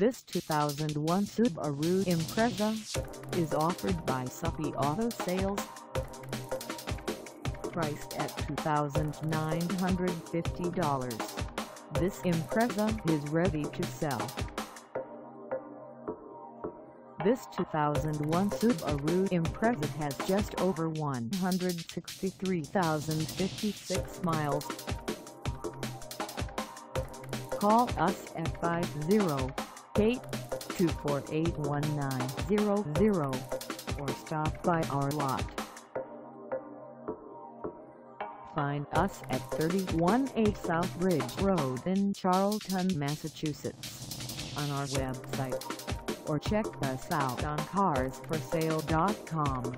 This 2001 Subaru Impreza is offered by Subie Auto Sales. Priced at $2,950, this Impreza is ready to sell. This 2001 Subaru Impreza has just over 163,056 miles. Call us at 508-248-1900 or stop by our lot. Find us at 318 South Ridge Road in Charlton, Massachusetts, on our website, or check us out on carsforsale.com.